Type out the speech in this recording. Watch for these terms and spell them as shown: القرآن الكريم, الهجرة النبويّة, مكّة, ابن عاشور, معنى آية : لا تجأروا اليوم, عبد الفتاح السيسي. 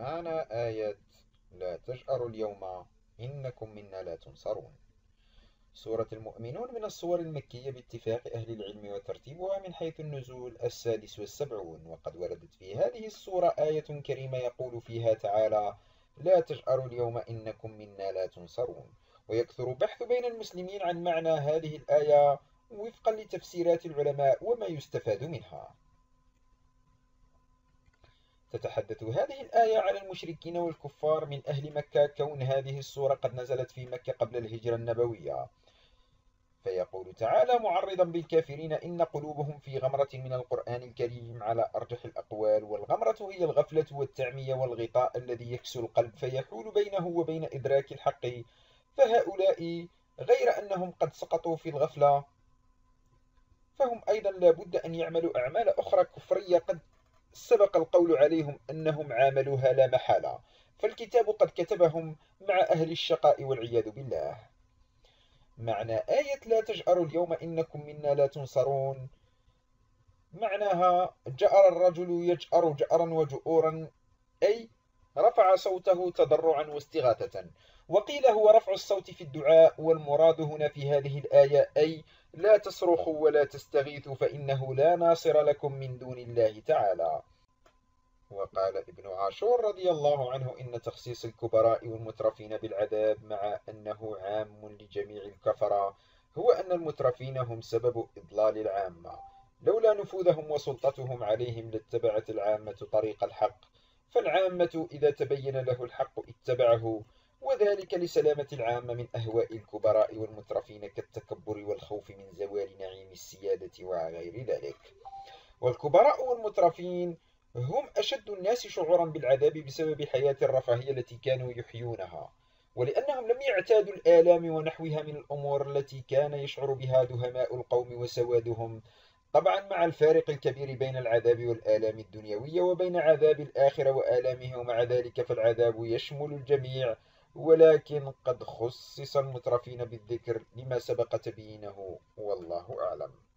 معنى آية لا تجأروا اليوم إنكم منا لا تنصرون. سورة المؤمنون من السور المكية باتفاق أهل العلم، وترتيبها من حيث النزول السادس والسبعون. وقد وردت في هذه السورة آية كريمة يقول فيها تعالى: لا تجأروا اليوم إنكم منا لا تنصرون. ويكثر بحث بين المسلمين عن معنى هذه الآية وفقا لتفسيرات العلماء وما يستفاد منها. تتحدث هذه الآية على المشركين والكفار من أهل مكة، كون هذه السورة قد نزلت في مكة قبل الهجرة النبوية، فيقول تعالى معرضا بالكافرين: إن قلوبهم في غمرة من القرآن الكريم على أرجح الأقوال. والغمرة هي الغفلة والتعمية والغطاء الذي يكسو القلب فيحول بينه وبين إدراك الحق، فهؤلاء غير أنهم قد سقطوا في الغفلة فهم أيضا لابد أن يعملوا أعمال أخرى كفرية قد سبق القول عليهم أنهم عاملوها لا محالة، فالكتاب قد كتبهم مع أهل الشقاء والعياذ بالله. معنى آية لا تجأروا اليوم إنكم منا لا تنصرون معناها: جأر الرجل يجأر جأرا وجؤورا، أي رفع صوته تضرعا واستغاثة، وقيل هو رفع الصوت في الدعاء. والمراد هنا في هذه الآية أي لا تصرخوا ولا تستغيثوا فإنه لا ناصر لكم من دون الله تعالى. وقال ابن عاشور رضي الله عنه: إن تخصيص الكبراء والمترفين بالعذاب مع أنه عام لجميع الكفرة هو أن المترفين هم سبب إضلال العامة، لولا نفوذهم وسلطتهم عليهم لاتبعت العامة طريق الحق، فالعامة إذا تبين له الحق اتبعه، وذلك لسلامة العامة من أهواء الكبراء والمترفين كالتكبر والخوف من زوال نعيم السيادة وغير ذلك. والكبراء والمترفين هم أشد الناس شعورا بالعذاب بسبب حياة الرفاهية التي كانوا يحيونها، ولأنهم لم يعتادوا الآلام ونحوها من الأمور التي كان يشعر بها دهماء القوم وسوادهم، طبعا مع الفارق الكبير بين العذاب والآلام الدنيوية وبين عذاب الآخرة وآلامه. ومع ذلك فالعذاب يشمل الجميع، ولكن قد خصص المترفين بالذكر لما سبق تبيينه، والله أعلم.